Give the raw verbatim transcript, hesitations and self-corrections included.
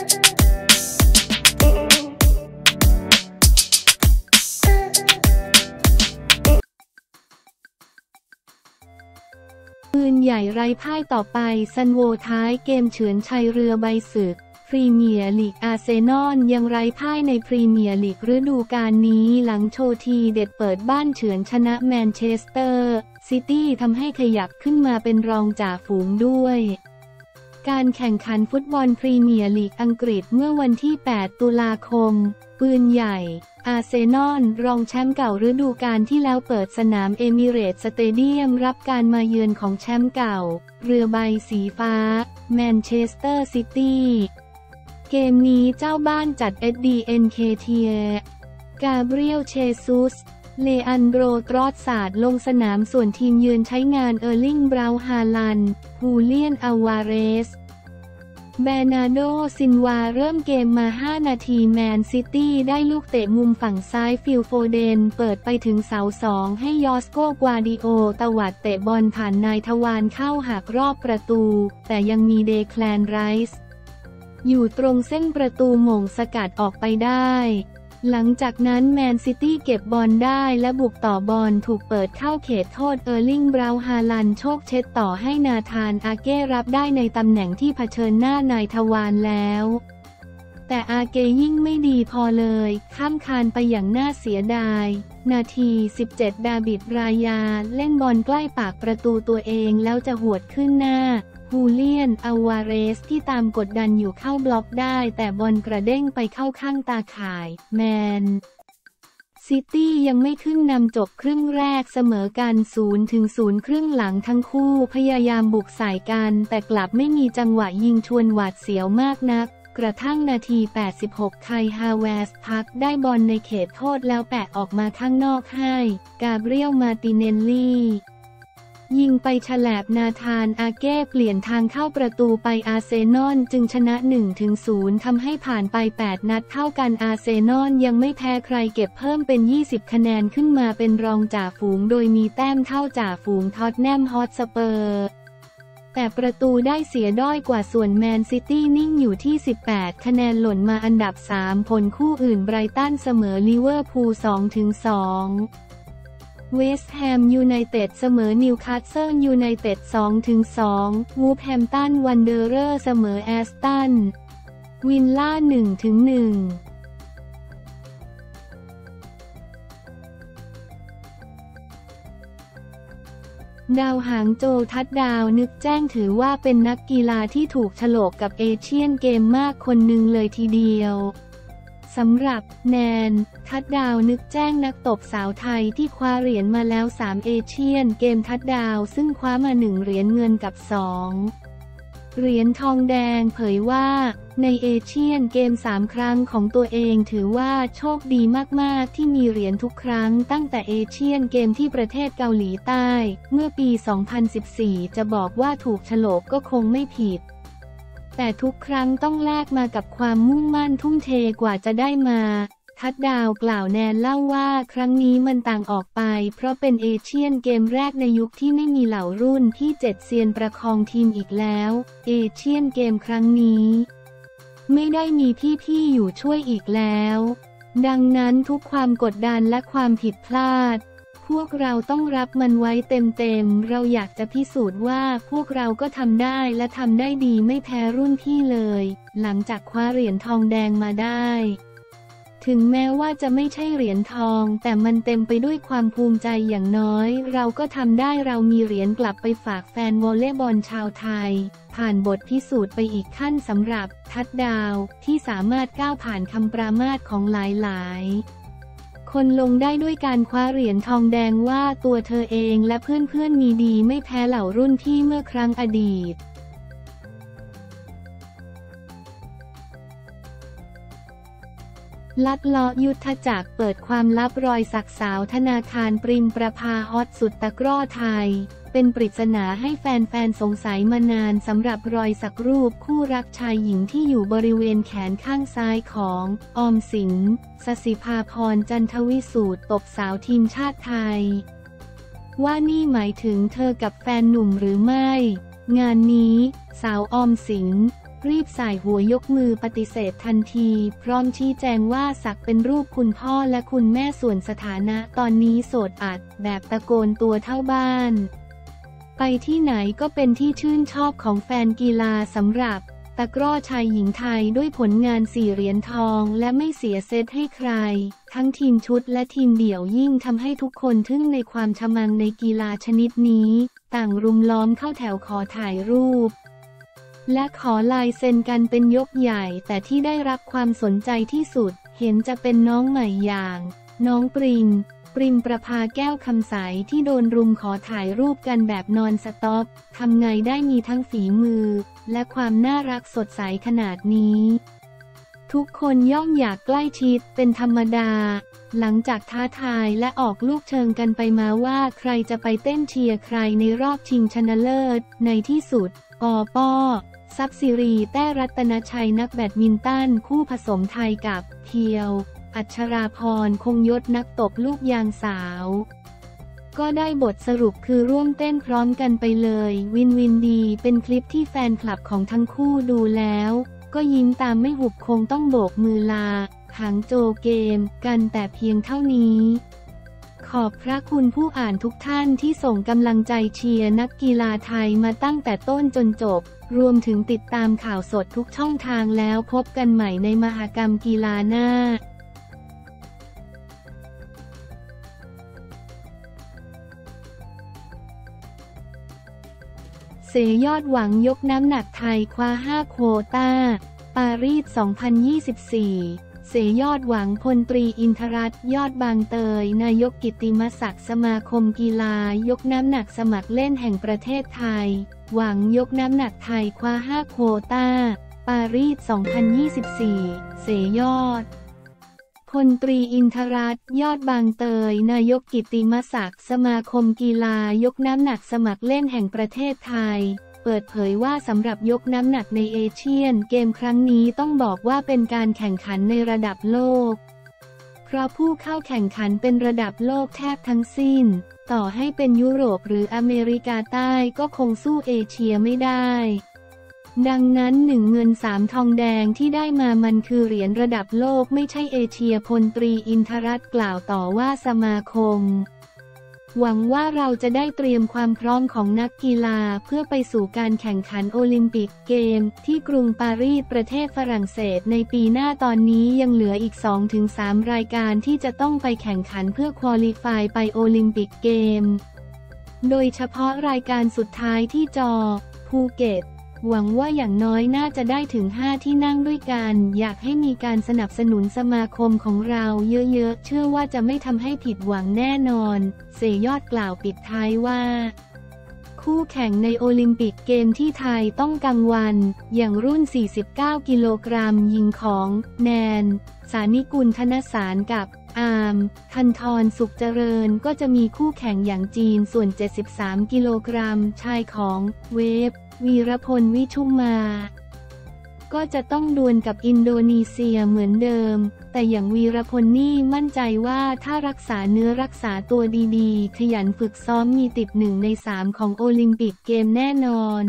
ปืนใหญ่ไร้พ่ายต่อไปซันโวท้ายเกมเฉือนชัยเรือใบศึกพรีเมียร์ลีกอาร์เซนอลยังไร้พ่ายในพรีเมียร์ลีกฤดูกาลนี้หลังโชว์ทีเด็ดเปิดบ้านเฉือนชนะแมนเชสเตอร์ซิตี้ทำให้ขยับขึ้นมาเป็นรองจ่าฝูงด้วยการแข่งขันฟุตบอลพรีเมียร์ลีกอังกฤษเมื่อวันที่แปดตุลาคมปืนใหญ่อาร์เซนอลรองแชมป์เก่าฤดูกาลที่แล้วเปิดสนามเอมิเรตส์สเตเดียมรับการมาเยือนของแชมป์เก่าเรือใบสีฟ้าแมนเชสเตอร์ซิตี้เกมนี้เจ้าบ้านจัดเอ็ดดีเอ็นเคเทียกาเบรียลเชซุสเลอันโดรตรอสซาร์ดลงสนามส่วนทีมเยือนใช้งานเออร์ลิงบราวน์ฮาลันด์ฮูเลียนอัลวาเรสเบนาโดซินวาเริ่มเกมมาห้านาทีแมนซิตี้ได้ลูกเตะมุมฝั่งซ้ายฟิลโฟเดนเปิดไปถึงเสาสองให้ยอสโกกวาดิโอตวัดเตะบอลผ่านนายทวารเข้าหักรอบประตูแต่ยังมีเดแคลนไรซ์อยู่ตรงเส้นประตูหม่งสกัดออกไปได้หลังจากนั้นแมนซิตี้เก็บบอลได้และบุกต่อบอลถูกเปิดเข้าเขตโทษเออร์ลิงบราวน์ฮาลันด์โชคเช็ดต่อให้นาธานอาเก้รับได้ในตำแหน่งที่เผชิญหน้านายทวารแล้วแต่อาเก้ยิ่งไม่ดีพอเลยข้ามคานไปอย่างน่าเสียดายนาทีสิบเจ็ดดาบิดรายาเล่นบอลใกล้ปากประตูตัวเองแล้วจะหวดขึ้นหน้าฮูเลียนอัลวาเรสที่ตามกดดันอยู่เข้าบล็อกได้แต่บอลกระเด้งไปเข้าข้างตาข่ายแมนซิตี้ยังไม่ขึ้นนำจบครึ่งแรกเสมอกัน ศูนย์ต่อศูนย์ ครึ่งหลังทั้งคู่พยายามบุกใส่กันแต่กลับไม่มีจังหวะยิงชวนหวาดเสียวมากนักกระทั่งนาทีแปดสิบหกไคฮาเวสพักได้บอลในเขตโทษแล้วแปะออกมาข้างนอกให้กาเบรียลมาติเนลลี่ยิงไปฉลาบนาธานอาเก้เปลี่ยนทางเข้าประตูไปอาร์เซนอลจึงชนะ หนึ่งต่อศูนย์ ทำให้ผ่านไปแปดนัดเท่ากันอาร์เซนอลยังไม่แพ้ใครเก็บเพิ่มเป็นยี่สิบคะแนนขึ้นมาเป็นรองจ่าฝูงโดยมีแต้มเท่าจ่าฝูงท็อตแนมฮอตสเปอร์แต่ประตูได้เสียด้อยกว่าส่วนแมนซิตี้นิ่งอยู่ที่สิบแปดคะแนนหล่นมาอันดับสามผลคู่อื่นไบรตันเสมอลิเวอร์พูล สองต่อสองเวสต์แฮมยูไนเต็ดเสมอนิวคาสเซิลยูไนเต็ด สองต่อสอง วูฟแฮมตันวันเดอเรอร์เสมอแอสตันวิลล่า หนึ่งต่อหนึ่งดาวหางโจวทัดดาวนึกแจ้งถือว่าเป็นนักกีฬาที่ถูกโฉลกกับเอเชียนเกมมากคนหนึ่งเลยทีเดียวสำหรับแนนทัดดาวนึกแจ้งนักตบสาวไทยที่คว้าเหรียญมาแล้วสามเอเชียนเกมทัดดาวซึ่งคว้ามาหนึ่งเหรียญเงินกับสองเหรียญทองแดงเผยว่าในเอเชียนเกมสามครั้งของตัวเองถือว่าโชคดีมากๆที่มีเหรียญทุกครั้งตั้งแต่เอเชียนเกมที่ประเทศเกาหลีใต้เมื่อปีสองพันสิบสี่จะบอกว่าถูกโฉลกก็คงไม่ผิดแต่ทุกครั้งต้องแลกมากับความมุ่งมั่นทุ่มเทกว่าจะได้มาทัดดาวกล่าวแนนเล่าว่าครั้งนี้มันต่างออกไปเพราะเป็นเอเชียนเกมแรกในยุคที่ไม่มีเหล่ารุ่นที่เจ็ดเซียนประคองทีมอีกแล้วเอเชียนเกมครั้งนี้ไม่ได้มีพี่ๆอยู่ช่วยอีกแล้วดังนั้นทุกความกดดันและความผิดพลาดพวกเราต้องรับมันไว้เต็มๆเราอยากจะพิสูจน์ว่าพวกเราก็ทำได้และทำได้ดีไม่แพ้รุ่นพี่เลยหลังจากคว้าเหรียญทองแดงมาได้ถึงแม้ว่าจะไม่ใช่เหรียญทองแต่มันเต็มไปด้วยความภูมิใจอย่างน้อยเราก็ทำได้เรามีเหรียญกลับไปฝากแฟนวอลเลย์บอลชาวไทยผ่านบทพิสูจน์ไปอีกขั้นสำหรับทัดดาวที่สามารถก้าวผ่านคำปรามาสของหลายๆคนลงได้ด้วยการคว้าเหรียญทองแดงว่าตัวเธอเองและเพื่อนๆมีดีไม่แพ้เหล่ารุ่นพี่เมื่อครั้งอดีตลัดเลาะยุทธจักรเปิดความลับรอยสักสาวธนาคารปริมประภาฮอตสุดตะกร้อไทยเป็นปริศนาให้แฟนๆสงสัยมานานสำหรับรอยสักรูปคู่รักชายหญิงที่อยู่บริเวณแขนข้างซ้ายของออมสิน สศิภาพร จันทวิสูตรตบสาวทีมชาติไทยว่านี่หมายถึงเธอกับแฟนหนุ่มหรือไม่งานนี้สาวออมสิน รีบส่ายหัวยกมือปฏิเสธทันทีพร้อมชี้แจงว่าสักเป็นรูปคุณพ่อและคุณแม่ส่วนสถานะตอนนี้โสดอัดแบบตะโกนตัวเท่าบ้านไปที่ไหนก็เป็นที่ชื่นชอบของแฟนกีฬาสำหรับตะกร้อชายหญิงไทยด้วยผลงานสี่เหรียญทองและไม่เสียเซตให้ใครทั้งทีมชุดและทีมเดี่ยวยิ่งทำให้ทุกคนทึ่งในความฉมังในกีฬาชนิดนี้ต่างรุมล้อมเข้าแถวขอถ่ายรูปและขอลายเซ็นกันเป็นยกใหญ่แต่ที่ได้รับความสนใจที่สุดเห็นจะเป็นน้องใหม่อย่างน้องปริมปริมประภาแก้วคำใสที่โดนรุมขอถ่ายรูปกันแบบนอนสต็อปทำไงได้มีทั้งฝีมือและความน่ารักสดใสขนาดนี้ทุกคนย่อมอยากใกล้ชิดเป็นธรรมดาหลังจากท้าทายและออกลูกเชิงกันไปมาว่าใครจะไปเต้นเชียร์ใครในรอบชิงชนะเลิศในที่สุดปอปอทรัพย์สิริแต้รัตนชัยนักแบดมินตันคู่ผสมไทยกับเพียวอัชราพรคงยศนักตบลูกยางสาวก็ได้บทสรุปคือร่วมเต้นพร้อมกันไปเลยวินวินดีเป็นคลิปที่แฟนคลับของทั้งคู่ดูแล้วก็ยิ้มตามไม่หุบคงต้องโบกมือลาหางโจเกมกันแต่เพียงเท่านี้ขอบพระคุณผู้อ่านทุกท่านที่ส่งกำลังใจเชียร์นักกีฬาไทยมาตั้งแต่ต้นจนจบรวมถึงติดตามข่าวสดทุกช่องทางแล้วพบกันใหม่ในมหกรรมกีฬาหน้าเสยอดหวังยกน้ำหนักไทยคว้าห้าโควต้าปารีสสองพันยี่สิบสี่เสยอดหวังพลตรีอินทรัตน์ยอดบางเตยนายกกิตติมศักดิ์สมาคมกีฬายกน้ำหนักสมัครเล่นแห่งประเทศไทยหวังยกน้ำหนักไทยคว้าห้าโควต้าปารีสสองพันยี่สิบสี่เสยอดพลตรีอินทรัตน์ยอดบางเตยนายกกิตติมศักดิ์สมาคมกีฬายกน้ำหนักสมัครเล่นแห่งประเทศไทยเปิดเผยว่าสำหรับยกน้ำหนักในเอเชียนเกมครั้งนี้ต้องบอกว่าเป็นการแข่งขันในระดับโลกเพราะผู้เข้าแข่งขันเป็นระดับโลกแทบทั้งสิ้นต่อให้เป็นยุโรปหรืออเมริกาใต้ก็คงสู้เอเชียไม่ได้ดังนั้นหนึ่งเงินสามทองแดงที่ได้มามันคือเหรียญระดับโลกไม่ใช่เอเชียพลตรีอินทรัตน์กล่าวต่อว่าสมาคมหวังว่าเราจะได้เตรียมความพร้อมของนักกีฬาเพื่อไปสู่การแข่งขันโอลิมปิกเกมที่กรุงปารีสประเทศฝรั่งเศสในปีหน้าตอนนี้ยังเหลืออีก สองถึงสาม รายการที่จะต้องไปแข่งขันเพื่อควอลิฟายไปโอลิมปิกเกมโดยเฉพาะรายการสุดท้ายที่จอภูเก็ตหวังว่าอย่างน้อยน่าจะได้ถึงห้าที่นั่งด้วยกันอยากให้มีการสนับสนุนสมาคมของเราเยอะๆเชื่อว่าจะไม่ทำให้ผิดหวังแน่นอนเสยอดกล่าวปิดท้ายว่าคู่แข่งในโอลิมปิกเกมที่ไทยต้องกังวลอย่างรุ่นสี่สิบเก้ากิโลกรัมหญิงของแนนสานิกุลธนสารกับอาร์มทันทรสุขเจริญก็จะมีคู่แข่งอย่างจีนส่วนเจ็ดสิบสามกิโลกรัมชายของเวฟวีรพลวิชุมมาก็จะต้องดวลกับอินโดนีเซียเหมือนเดิมแต่อย่างวีรพลนี่มั่นใจว่าถ้ารักษาเนื้อรักษาตัวดีๆขยันฝึกซ้อมมีติดหนึ่งในสามของโอลิมปิกเกมแน่นอน